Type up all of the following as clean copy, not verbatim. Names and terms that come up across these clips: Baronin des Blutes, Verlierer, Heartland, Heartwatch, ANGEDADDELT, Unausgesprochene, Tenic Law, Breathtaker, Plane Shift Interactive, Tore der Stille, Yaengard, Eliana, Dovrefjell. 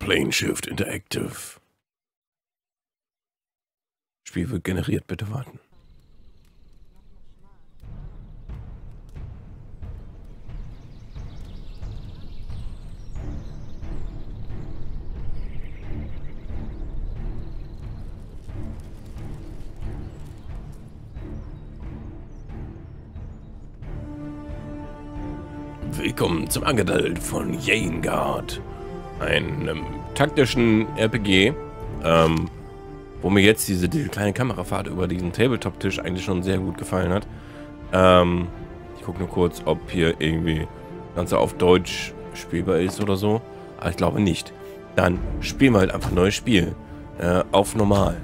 Plane Shift Interactive. Spiel wird generiert, bitte warten. Willkommen zum ANGEDADDELT von Yaengard, einem taktischen RPG, wo mir jetzt diese kleine Kamerafahrt über diesen Tabletop-Tisch eigentlich schon sehr gut gefallen hat. Ich gucke nur kurz, ob hier irgendwie das Ganze auf Deutsch spielbar ist oder so, aber ich glaube nicht. Dann spielen wir halt einfach ein neues Spiel, auf normal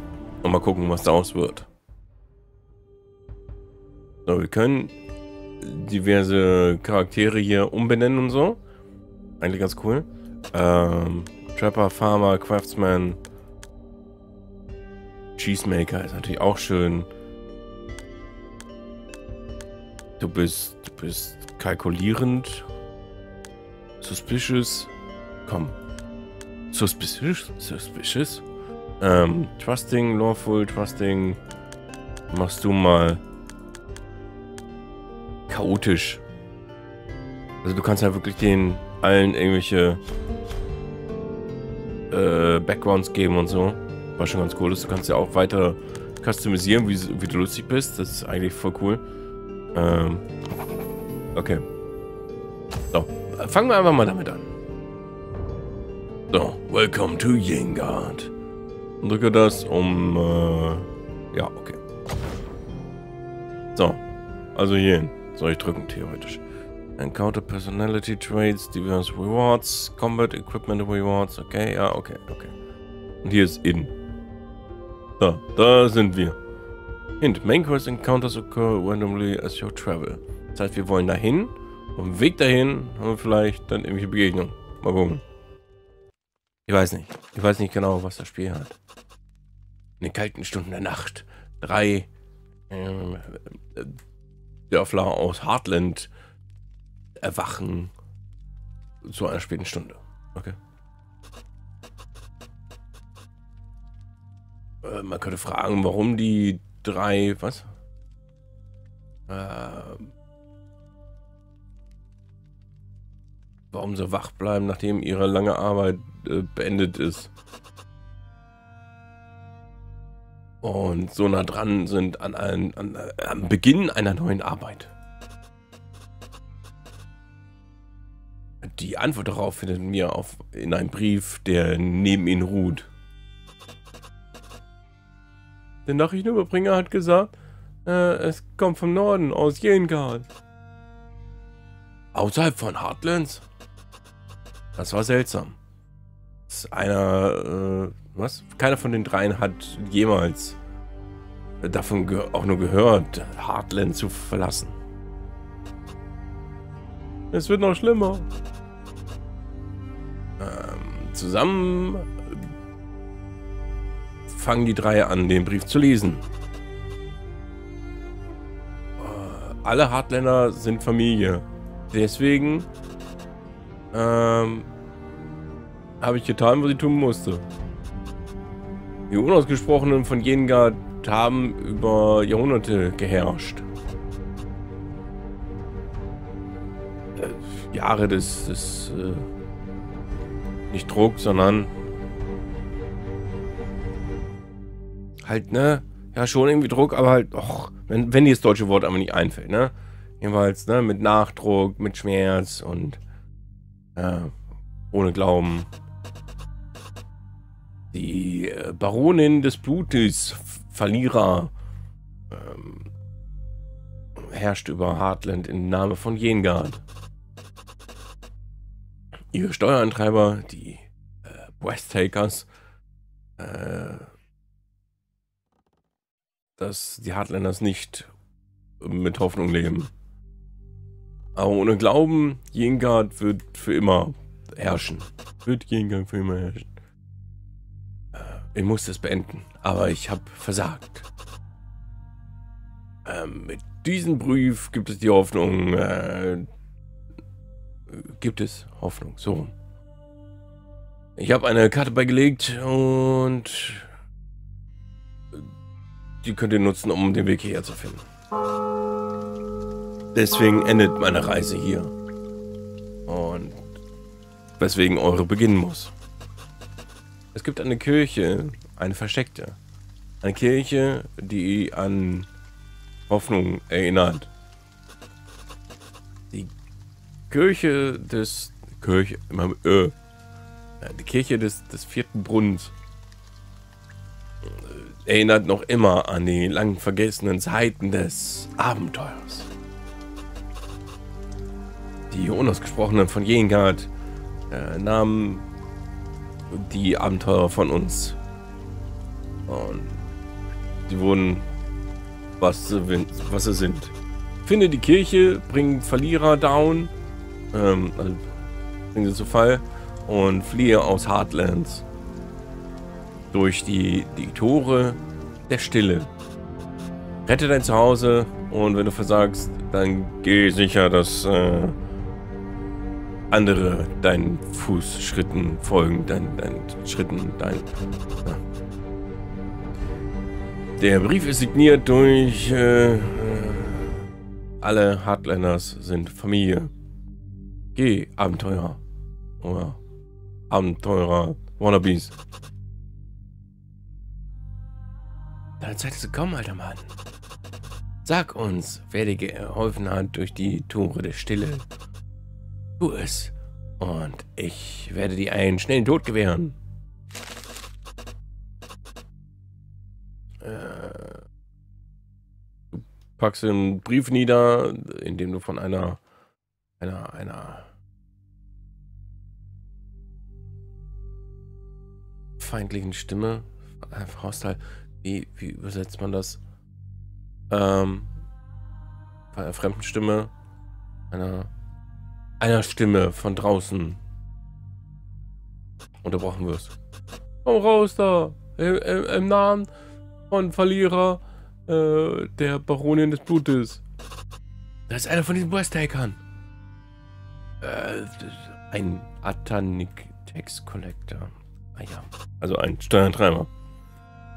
und mal gucken, was daraus wird. So, wir können diverse Charaktere hier umbenennen und so. Eigentlich ganz cool. Trapper, Farmer, Craftsman, Cheesemaker ist natürlich auch schön. Du bist kalkulierend. Suspicious. Komm. Suspicious? Suspicious? Trusting, Lawful, Trusting. Machst du mal chaotisch. Also du kannst halt wirklich den allen irgendwelche Backgrounds geben und so. Was schon ganz cool ist. Du kannst ja auch weiter customisieren, wie du lustig bist. Das ist eigentlich voll cool. Okay. So. Fangen wir einfach mal damit an. So. Welcome to Yaengard. Drücke das um... ja, okay. So. Also hier hin. Soll ich drücken, theoretisch. Encounter Personality Traits, Diverse Rewards, Combat Equipment Rewards. Okay, ja, okay, okay. Und hier ist in. So, da sind wir. Hint, Main Quest Encounters occur randomly as you travel. Das heißt, wir wollen dahin. Auf dem Weg dahin haben wir vielleicht dann irgendwelche Begegnungen. Mal gucken. Ich weiß nicht. Ich weiß nicht genau, was das Spiel hat. In den kalten Stunden der Nacht. 3 Dörfler aus Heartland erwachen zu einer späten Stunde. Okay. Man könnte fragen, warum die 3... Was? Warum sie wach bleiben, nachdem ihre lange Arbeit beendet ist. Und so nah dran sind am Beginn einer neuen Arbeit. Die Antwort darauf findet mir in einem Brief, der neben ihnen ruht. Der Nachrichtenüberbringer hat gesagt, es kommt vom Norden, aus Yaengard. Außerhalb von Heartlands? Das war seltsam. Das ist einer... Was? Keiner von den 3 hat jemals davon auch nur gehört, Heartland zu verlassen. Es wird noch schlimmer. Zusammen fangen die 3 an, den Brief zu lesen. Alle Heartländer sind Familie. Deswegen habe ich getan, was ich tun musste. Die Unausgesprochenen von Yaengard haben über Jahrhunderte geherrscht. Jahre des nicht Druck, sondern halt, ne? Ja, schon irgendwie Druck, aber halt, och, wenn dir das deutsche Wort aber nicht einfällt, ne? Jedenfalls, ne? Mit Nachdruck, mit Schmerz und ohne Glauben. Die Baronin des Blutes, Verlierer, herrscht über Heartland im Namen von Yaengard. Ihre Steuerantreiber, die Breathtakers, dass die Heartlanders nicht mit Hoffnung leben. Aber ohne Glauben, Yaengard wird für immer herrschen. Ich muss das beenden, aber ich habe versagt. Mit diesem Brief gibt es die Hoffnung. Gibt es Hoffnung, so. Ich habe eine Karte beigelegt und die könnt ihr nutzen, um den Weg hierher zu finden. Deswegen endet meine Reise hier. Und weswegen eure beginnen muss. Es gibt eine Kirche, eine versteckte. Eine Kirche, die an Hoffnung erinnert. Die Kirche des... Die Kirche des vierten Brunnens erinnert noch immer an die lang vergessenen Zeiten des Abenteuers. Die Unausgesprochenen von Yaengard nahmen die Abenteurer von uns. Und sie wurden, was sie sind. Finde die Kirche, bring Verlierer down, also bring sie zu Fall. Und fliehe aus Heartlands durch die Tore der Stille. Rette dein Zuhause und wenn du versagst, dann geh sicher, dass andere deinen Fußschritten folgen, deinen Schritten, ja. Der Brief ist signiert durch alle Heartlanders sind Familie. Geh, Abenteurer. Oder Abenteurer, Wannabes. Deine Zeit ist gekommen, alter Mann. Sag uns, wer dir geholfen hat durch die Tore der Stille. Tu es. Und ich werde dir einen schnellen Tod gewähren. Du packst den Brief nieder, indem du von einer feindlichen Stimme, Hostile, wie übersetzt man das? Bei einer fremden Stimme, einer Stimme von draußen unterbrochen wirst. Komm raus da! Im Namen von Verlierer, der Baronin des Blutes. Das ist einer von diesen Breathtakern. Ein Atanic Tax Collector. Ah ja, also ein Steuertreiber.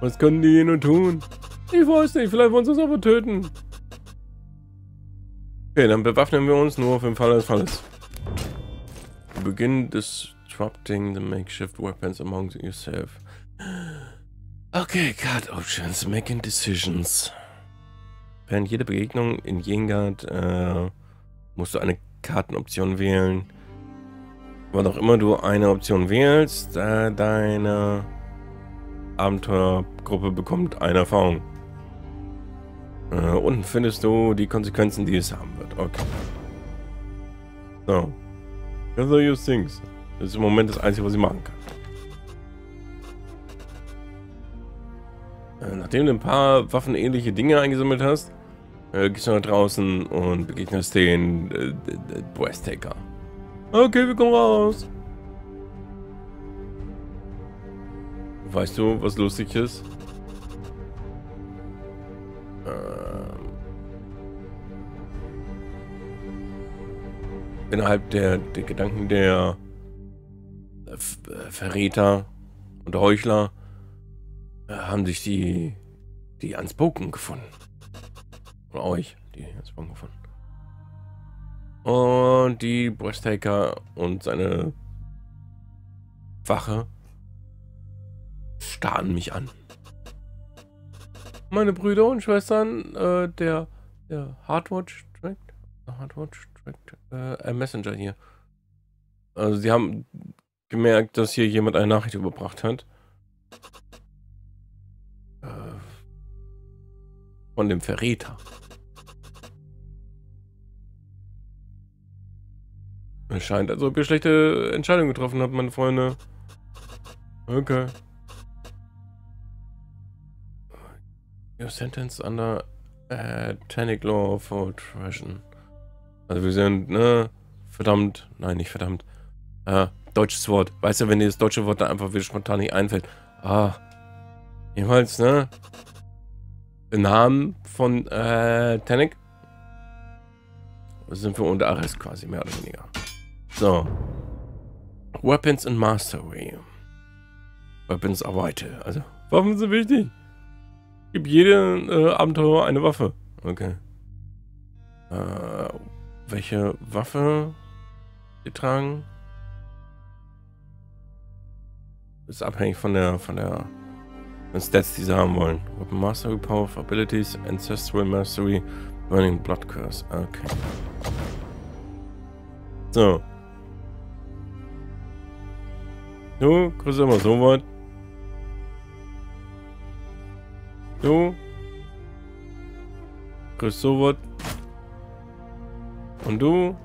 Was können die hier nur tun? Ich weiß nicht, vielleicht wollen sie uns aber töten. Okay, dann bewaffnen wir uns nur für den Fall des Falles. Beginn disrupting the makeshift weapons among yourself. Okay, Card Options, making decisions. Während jeder Begegnung in Yaengard musst du eine Kartenoption wählen. Wann auch immer du eine Option wählst, deine Abenteuergruppe bekommt eine Erfahrung. Unten findest du die Konsequenzen, die es haben wird. Okay. So. Gather your things. Das ist im Moment das Einzige, was ich machen kann. Nachdem du ein paar waffenähnliche Dinge eingesammelt hast, gehst du nach draußen und begegnest den Breathtaker. Okay, wir kommen raus. Weißt du, was lustig ist? Innerhalb der Gedanken der Verräter und Heuchler haben sich die Unspoken gefunden. Oder euch, die Unspoken gefunden. Und die Breathtaker und seine Wache starren mich an. Meine Brüder und Schwestern, der Heartwatch Track, ein Messenger hier. Also sie haben gemerkt, dass hier jemand eine Nachricht überbracht hat. Von dem Verräter. Es scheint, als ob ihr schlechte Entscheidungen getroffen habt, meine Freunde. Okay. Your sentence under Tenic Law for Treason. Also wir sind, ne? Verdammt. Nein, nicht verdammt. Deutsches Wort. Weißt du, wenn dir das deutsche Wort da einfach wieder spontan nicht einfällt. Ah. Jedenfalls, ne? Im Namen von Tenic sind wir unter Arrest quasi, mehr oder weniger. So. Weapons and Mastery. Weapons erweitert. Also, Waffen sind wichtig. Gib jedem Abenteurer eine Waffe. Okay. Welche Waffe getragen? Ist abhängig von den Stats, die sie haben wollen. Weapon Mastery, Power of Abilities, Ancestral Mastery, Burning Blood Curse. Okay. So. Du kriegst immer so weit. Du kriegst so weit. Und du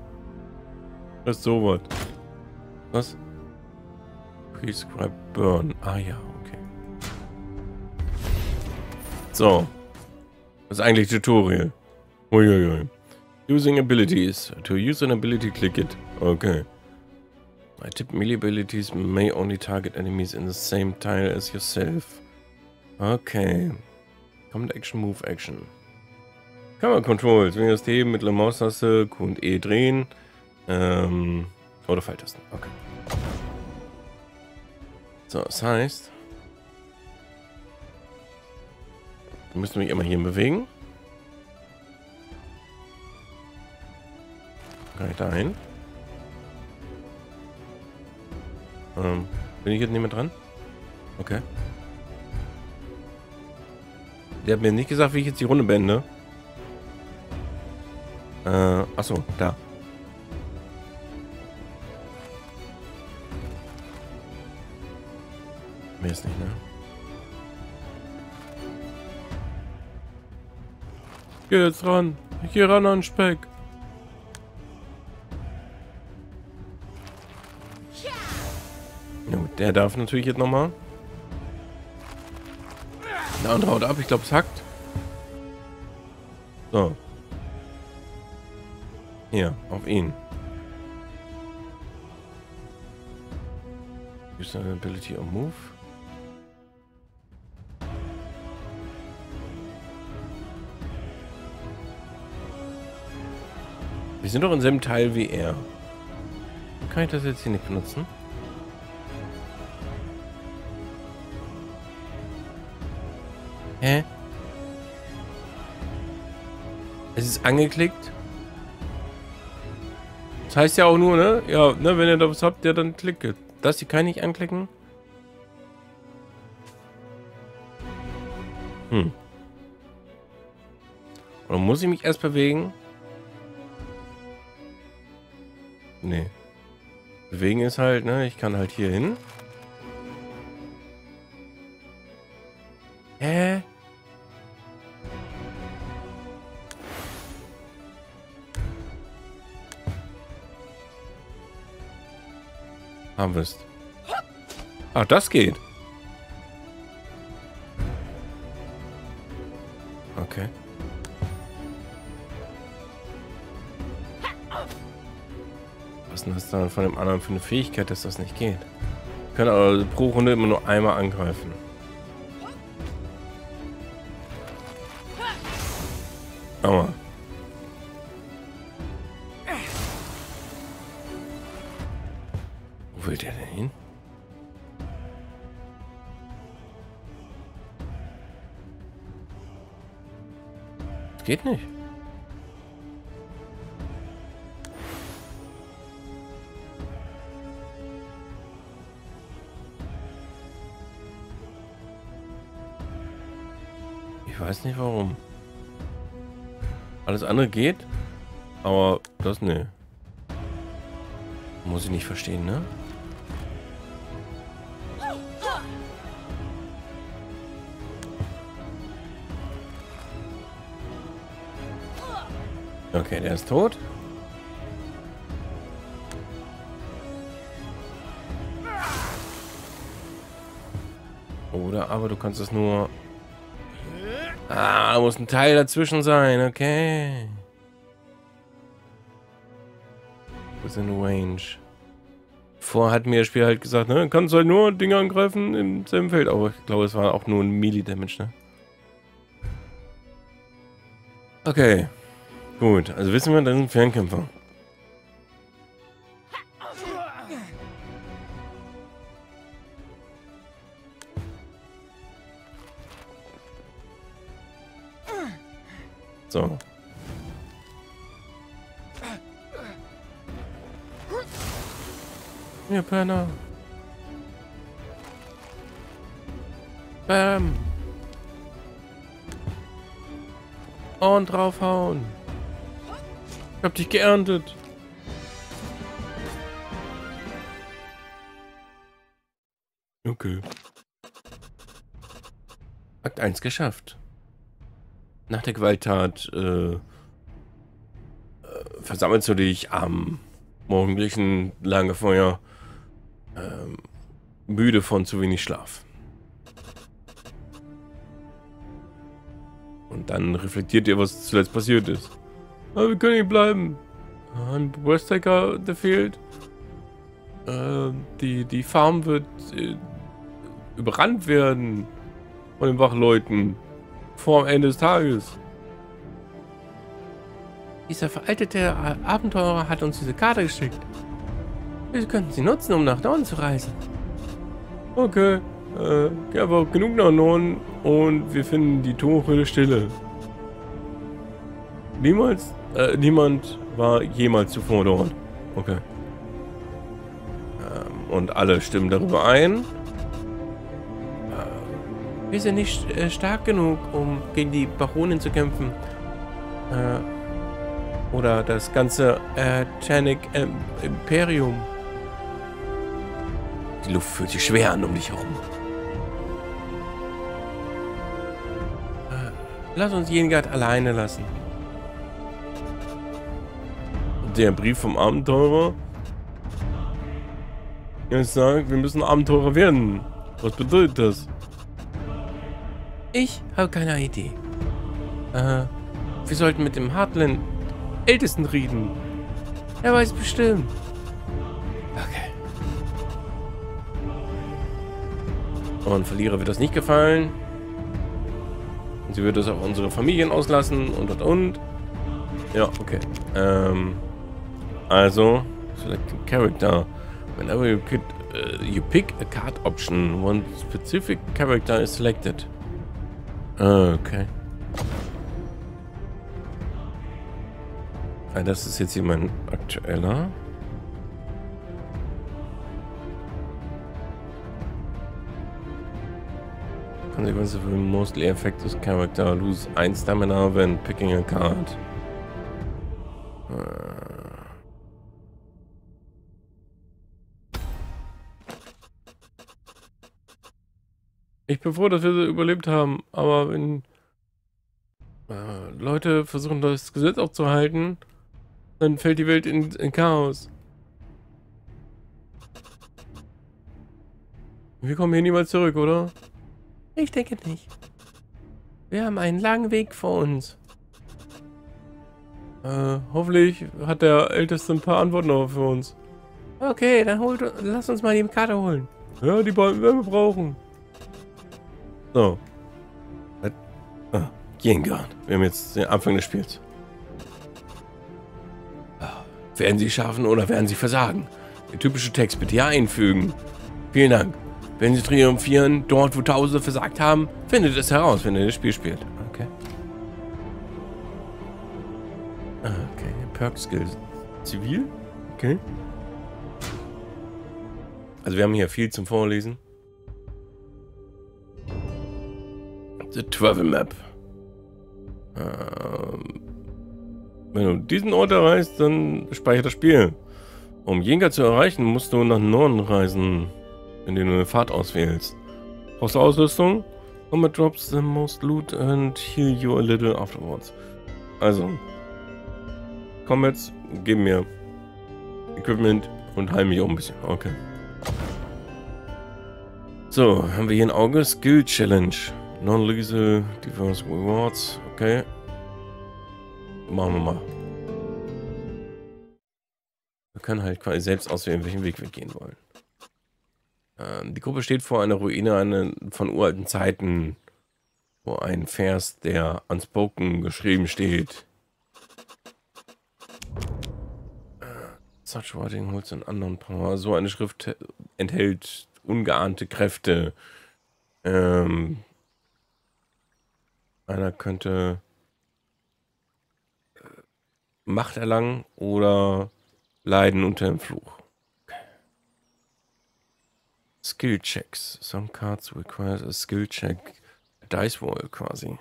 kriegst so weit. Was? Prescribe Burn. Ah ja, okay. So. Das ist eigentlich Tutorial. Uiuiui. Using Abilities. To use an ability, click it. Okay. I tip melee abilities may only target enemies in the same tile as yourself. Okay. Command Action, Move Action. Kamera Controls. Wenn ihr das heben, mittlere Maustaste, Q und E drehen. Oder Pfeiltasten. Okay. So, das heißt, wir müssen mich immer hier bewegen. Kann ich da hin? Bin ich jetzt nicht mehr dran? Okay. Der hat mir nicht gesagt, wie ich jetzt die Runde beende. Achso, da. Mehr ist nicht, ne? Ich geh jetzt ran. Ich geh ran an den Speck. Der darf natürlich jetzt nochmal. Der andere haut ab, ich glaube es hackt. So. Hier, auf ihn. Use an ability on move. Wir sind doch in selben Teil wie er. Kann ich das jetzt hier nicht benutzen? Hä? Es ist angeklickt. Das heißt ja auch nur, ne? Ja, ne, wenn ihr da was habt, ja, dann klickt. Das hier kann ich anklicken. Hm. Oder muss ich mich erst bewegen? Nee. Bewegen ist halt, ne? Ich kann halt hier hin. Hä? Haben wir es. Ach, das geht. Okay. Was ist denn das dann von dem anderen für eine Fähigkeit, dass das nicht geht? Wir können aber pro Runde immer nur einmal angreifen. Aua. Wo will der denn hin? Das geht nicht. Ich weiß nicht warum. Alles andere geht, aber das ne. Muss ich nicht verstehen, ne? Okay, der ist tot. Oder aber du kannst es nur... Ah, da muss ein Teil dazwischen sein, okay. Was in Range? Vorher hat mir das Spiel halt gesagt, ne, kannst halt nur Dinge angreifen im selben Feld, aber ich glaube, es war auch nur ein Melee-Damage, ne? Okay, gut, also wissen wir, das sind Fernkämpfer. So. Ihr Penner. Bam. Und draufhauen. Ich hab dich geerntet. Okay. Akt 1 geschafft. Nach der Gewalttat versammelst du dich am morgendlichen Lagerfeuer müde von zu wenig Schlaf. Und dann reflektiert ihr, was zuletzt passiert ist. Aber wir können nicht bleiben. Ein Breathtaker, der fehlt. Die Farm wird überrannt werden von den Wachleuten vor dem Ende des Tages. Dieser veraltete Abenteurer hat uns diese Karte geschickt. Wir könnten sie nutzen, um nach Norden zu reisen. Okay. Ja, aber genug nach Norden und wir finden die Tore der Stille. Niemand war jemals zuvor dort. Okay. Und alle stimmen darüber ein. Wir sind nicht stark genug, um gegen die Baronin zu kämpfen. Oder das ganze Tenic Imperium. Die Luft fühlt sich schwer an um dich herum. Lass uns Yaengard alleine lassen. Der Brief vom Abenteurer. Er sagt, wir müssen Abenteurer werden. Was bedeutet das? Ich habe keine Idee. Wir sollten mit dem Heartland Ältesten reden. Er weiß bestimmt. Okay. Und Verlierer wird das nicht gefallen. Sie wird es auf unsere Familien auslassen und. Ja, okay. Also, select a character. Whenever you pick a card option, one specific character is selected. Okay. Ah, das ist jetzt hier mein aktueller. Konsequenzen für den mostly effective character. Lose 1 Stamina when picking a card. Ich bin froh, dass wir sie überlebt haben, aber wenn Leute versuchen, das Gesetz aufzuhalten, dann fällt die Welt in Chaos. Wir kommen hier niemals zurück, oder? Ich denke nicht. Wir haben einen langen Weg vor uns. Hoffentlich hat der Älteste ein paar Antworten noch für uns. Okay, dann lass uns mal die Karte holen. Ja, die beiden werden wir brauchen. So. Yaengard. Wir haben jetzt den Anfang des Spiels. Werden Sie schaffen oder werden Sie versagen? Der typische Text bitte hier einfügen. Vielen Dank. Wenn Sie triumphieren, dort wo Tausende versagt haben, findet es heraus, wenn ihr das Spiel spielt. Okay. Okay. Perk Skills. Zivil? Okay. Also wir haben hier viel zum Vorlesen. The Travel Map. Wenn du diesen Ort erreichst, dann speichert das Spiel. Um Yaengard zu erreichen, musst du nach Norden reisen, indem du eine Fahrt auswählst. Brauchst du Ausrüstung? Und mit drops the most loot and heal you a little afterwards. Also, komm jetzt, gib mir Equipment und heil mich auch ein bisschen. Okay. So, haben wir hier ein Auge Skill Challenge. Non-Lethal Diverse Rewards. Okay. Machen wir mal. Wir können halt quasi selbst auswählen, welchen Weg wir gehen wollen. Die Gruppe steht vor einer Ruine von uralten Zeiten, wo ein Vers, der unspoken geschrieben steht. Such writing holds an anderen Power. So eine Schrift enthält ungeahnte Kräfte. Einer könnte Macht erlangen oder leiden unter dem Fluch. Skill checks. Some cards requires a skill check. Dice Roll quasi.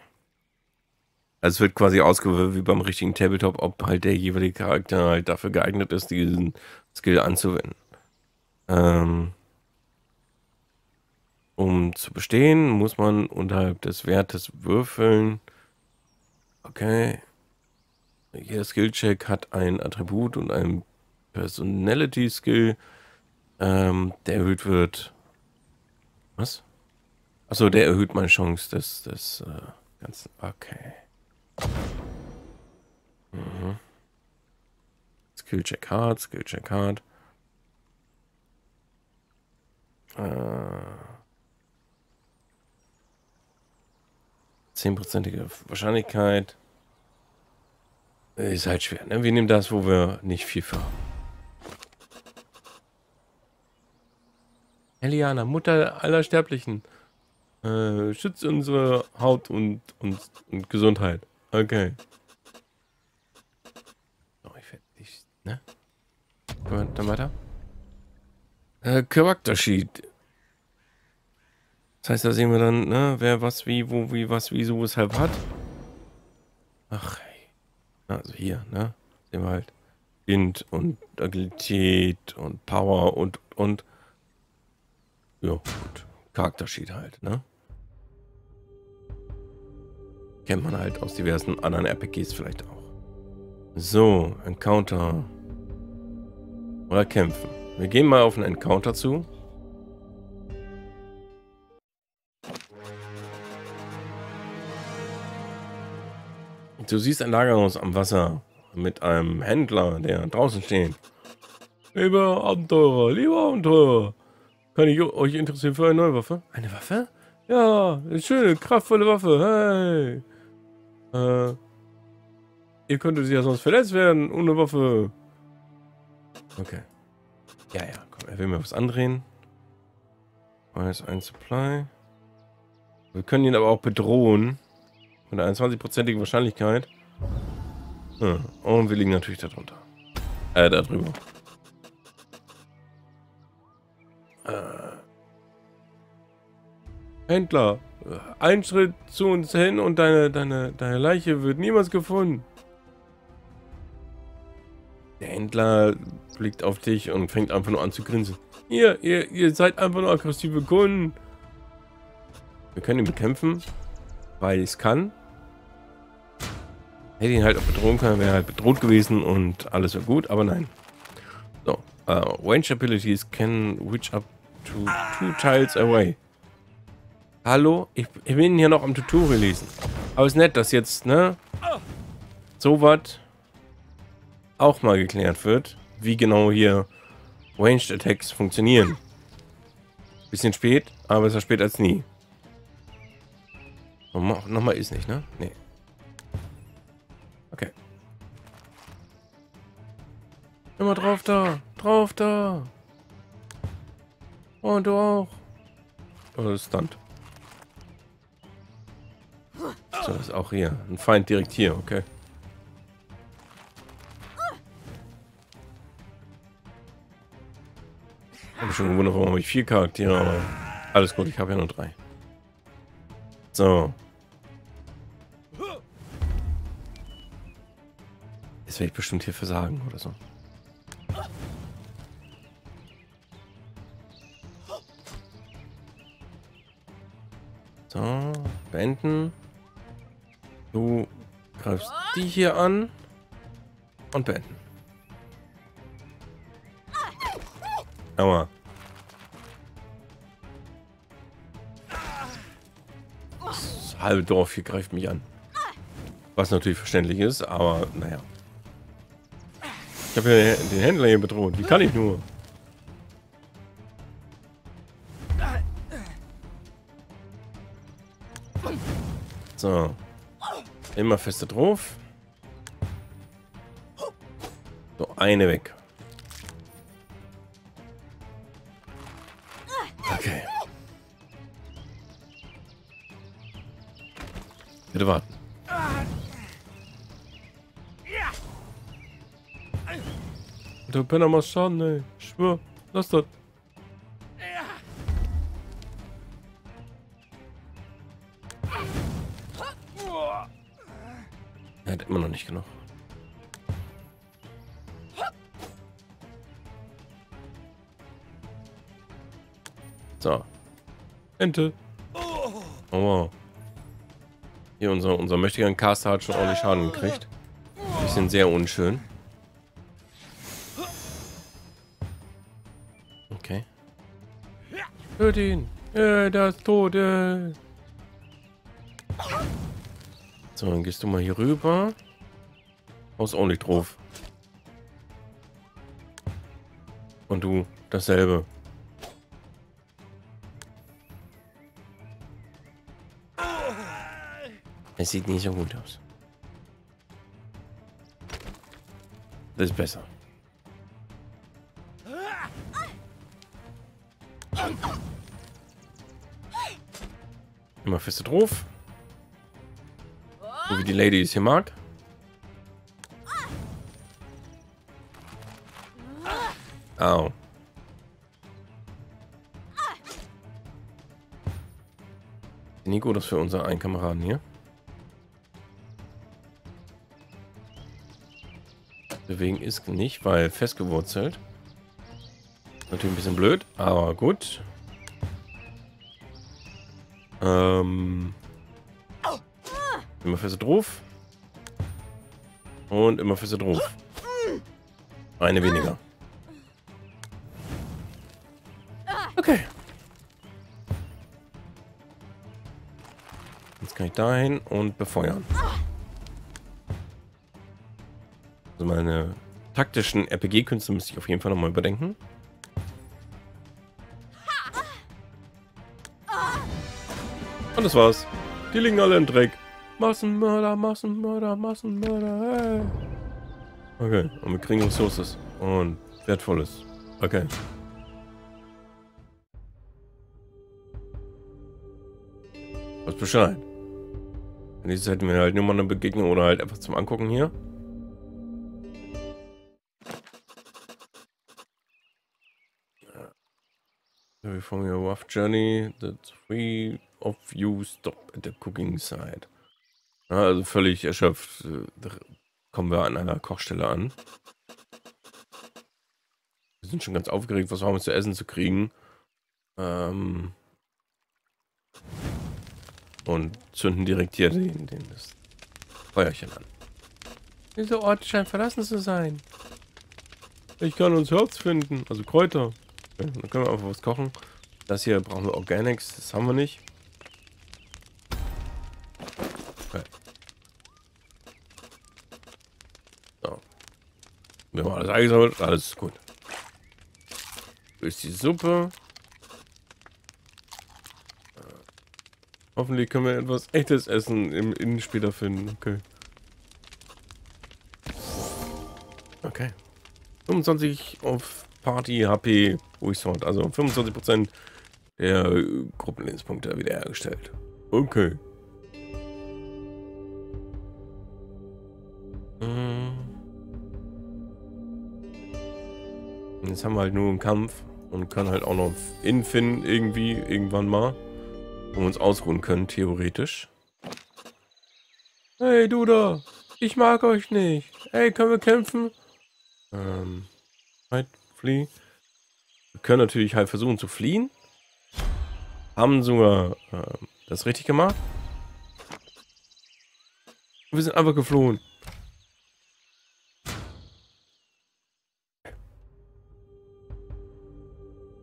Also es wird quasi ausgewürfelt wie beim richtigen Tabletop, ob halt der jeweilige Charakter halt dafür geeignet ist, diesen Skill anzuwenden. Um zu bestehen, muss man unterhalb des Wertes würfeln. Okay. Jeder Skill-Check hat ein Attribut und einen Personality-Skill, der erhöht wird. Was? Achso, der erhöht meine Chance des Ganzen. Okay. Mhm. Skill-Check hart, Skill-Check hart. Zehnprozentige Wahrscheinlichkeit. Ist halt schwer, ne? Wir nehmen das, wo wir nicht viel fahren. Eliana, Mutter aller Sterblichen. Schützt unsere Haut und Gesundheit. Okay. Oh, ich werde nicht, ne? Dann weiter. Charaktersheet. Das heißt, da sehen wir dann, ne, wer was, wie, wo, wie, was, wieso, weshalb hat. Ach, ey. Also hier, ne? Sehen wir halt. Int und Agilität und Power und. Ja, gut. Charaktersheet halt, ne? Kennt man halt aus diversen anderen RPGs vielleicht auch. So, Encounter. Oder kämpfen. Wir gehen mal auf einen Encounter zu. Du siehst ein Lagerhaus am Wasser mit einem Händler, der draußen steht. Lieber Abenteurer, kann ich euch interessieren für eine neue Waffe? Eine Waffe? Ja, eine schöne, kraftvolle Waffe. Hey, ihr könntet ja sonst verletzt werden ohne Waffe. Okay. Ja, komm, er will mir was andrehen. Weiß ein Supply. Wir können ihn aber auch bedrohen. Mit einer 21%igen Wahrscheinlichkeit. Ja, und wir liegen natürlich darunter. Da drüber. Händler, ein Schritt zu uns hin und deine Leiche wird niemals gefunden. Der Händler blickt auf dich und fängt einfach nur an zu grinsen. Ihr seid einfach nur aggressive Kunden. Wir können ihn bekämpfen, weil ich es kann. Hätte ihn halt auch bedrohen können, wäre halt bedroht gewesen und alles wäre gut, aber nein. So, Range Abilities can reach up to 2 tiles away. Hallo? Ich bin hier noch am Tutorial lesen. Aber ist nett, dass jetzt, ne? So was auch mal geklärt wird, wie genau hier Ranged Attacks funktionieren. Bisschen spät, aber ist ja spät als nie. Nochmal ist nicht, ne? Nee. Okay. Immer drauf da. Drauf da. Und du auch. Oh, Stunt. So, ist auch hier. Ein Feind direkt hier, okay. Ich habe schon gewundert, warum habe ich 4 Charaktere, aber alles gut, ich habe ja nur 3. So. Jetzt werde ich bestimmt hier versagen oder so. So, beenden. Du greifst die hier an und beenden. Aua. Das halbe Dorf hier greift mich an. Was natürlich verständlich ist, aber naja. Ich habe ja den Händler hier bedroht. Wie kann ich nur? So. Immer feste drauf. So, eine weg. Okay. Bitte warten. Der Penner macht Schaden, ey. Ich schwör. Lass das. Er hat immer noch nicht genug. So. Ente. Oh wow. Hier unser mächtiger Caster hat schon ordentlich Schaden gekriegt. Bisschen sehr unschön. Okay. Tötet ihn. Der ist tot. So, dann gehst du mal hier rüber. Haust ordentlich drauf. Und du dasselbe. Es sieht nicht so gut aus. Das ist besser. Immer feste drauf. So wie die Lady es hier mag. Au. Nico, das für unser einen Kameraden hier. Deswegen ist nicht, weil festgewurzelt. Natürlich ein bisschen blöd, aber gut. Immer feste drauf. Und immer feste drauf. Eine weniger. Okay. Jetzt kann ich dahin und befeuern. Also meine taktischen RPG-Künste müsste ich auf jeden Fall nochmal überdenken. Und das war's. Die liegen alle im Dreck. Massenmörder, Massenmörder, Massenmörder. Hey. Okay, und wir kriegen Ressourcen und Wertvolles. Okay. Was Bescheid. In dieser Zeit hätten wir halt nur mal eine Begegnung oder halt einfach zum Angucken hier. From your rough journey, the three of you stop at the cooking side. Ja, also völlig erschöpft kommen wir an einer Kochstelle an. Wir sind schon ganz aufgeregt, was haben wir zu essen zu kriegen. Und zünden direkt hier das Feuerchen an. Dieser Ort scheint verlassen zu sein. Ich kann uns Herbst finden, also Kräuter. Okay, dann können wir einfach was kochen. Das hier brauchen wir Organics, das haben wir nicht. Okay. So. Wir haben alles eingesammelt, alles ist gut. Hier ist die Suppe. Hoffentlich können wir etwas echtes Essen im Innenspiel da finden. Okay. Okay. 25 auf Party, HP, Ruhigsort. Also 25% der Gruppenlebenspunkte wiederhergestellt. Okay. Jetzt haben wir halt nur einen Kampf und können halt auch noch in finden irgendwie, irgendwann mal. Wo wir uns ausruhen können, theoretisch. Hey, du da! Ich mag euch nicht! Hey, können wir kämpfen? Halt. Wir können natürlich halt versuchen zu fliehen. Haben sogar das richtig gemacht. Wir sind einfach geflohen.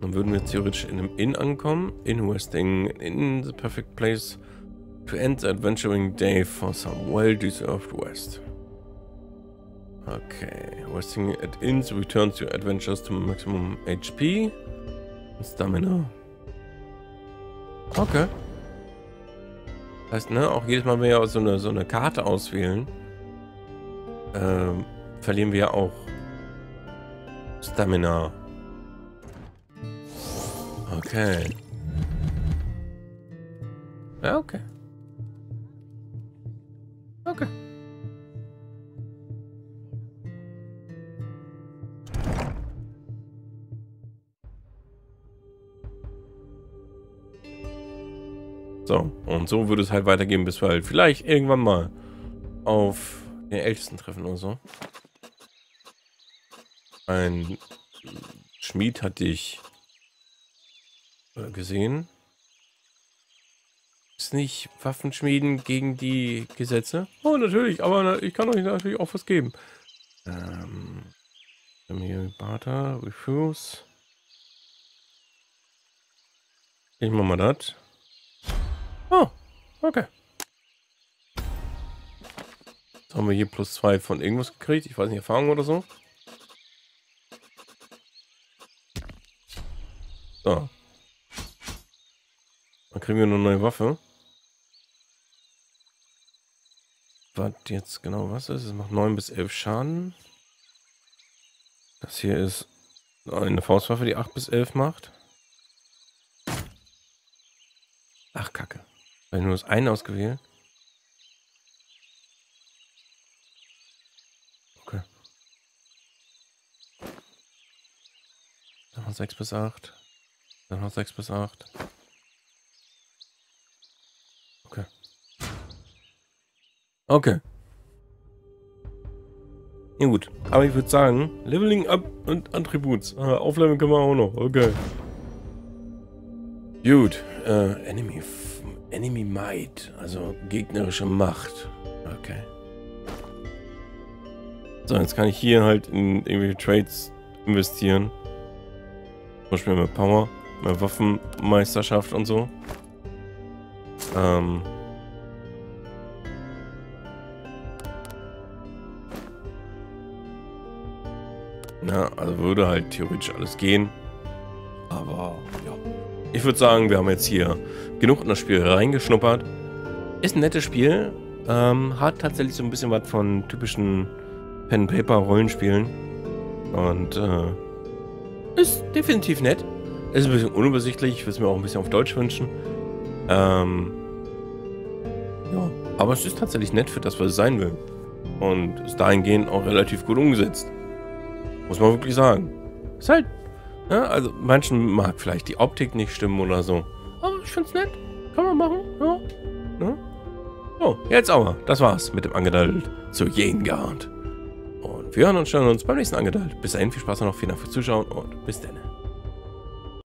Dann würden wir theoretisch in einem Inn ankommen. In Westing, in the perfect place to end the adventuring day for some well-deserved rest. Okay, resting at inns returns your adventures to maximum HP und Stamina. Okay. Das heißt, ne, auch jedes Mal, wenn wir so eine Karte auswählen, verlieren wir ja auch Stamina. Okay. Ja, okay. Okay. So, und so würde es halt weitergehen, bis wir halt vielleicht irgendwann mal auf den Ältesten treffen oder so. Ein Schmied hat dich gesehen. Ist nicht Waffenschmieden gegen die Gesetze? Oh, natürlich, aber ich kann euch natürlich auch was geben. Hier Bata, Refuse. Ich mach mal das. Oh, okay. Jetzt haben wir hier +2 von irgendwas gekriegt. Ich weiß nicht, Erfahrung oder so. So. Dann kriegen wir eine neue Waffe. Was jetzt genau was ist? Es macht 9 bis 11 Schaden. Das hier ist eine Faustwaffe, die 8 bis 11 macht. Ach, Kacke. Weil ich nur das eine ausgewählt. Okay. Dann noch 6 bis 8. Dann noch 6 bis 8. Okay. Okay. Ja gut, aber ich würde sagen, Leveling Up und Attributs. Aufleveln können wir auch noch, okay. Gut, Enemy Might, also gegnerische Macht. Okay. So, jetzt kann ich hier halt in irgendwelche Trades investieren. Zum Beispiel mehr Power, mehr Waffenmeisterschaft und so. Ja, also würde halt theoretisch alles gehen. Aber ja. Ich würde sagen, wir haben jetzt hier genug in das Spiel reingeschnuppert. Ist ein nettes Spiel. Hat tatsächlich so ein bisschen was von typischen Pen-Paper-Rollenspielen. Und ist definitiv nett. Ist ein bisschen unübersichtlich. Ich würde es mir auch ein bisschen auf Deutsch wünschen. Ja, aber es ist tatsächlich nett für das, was es sein will. Und ist dahingehend auch relativ gut umgesetzt. Muss man wirklich sagen. Ist halt, ja, also manchen mag vielleicht die Optik nicht stimmen oder so. Aber ich find's nett. Kann man machen, ja. Ja. So, jetzt aber. Das war's mit dem Angedaddelt zu Yaengard. Und wir hören und schauen uns beim nächsten Angedaddelt. Bis dahin, viel Spaß noch, vielen Dank fürs Zuschauen und bis dann.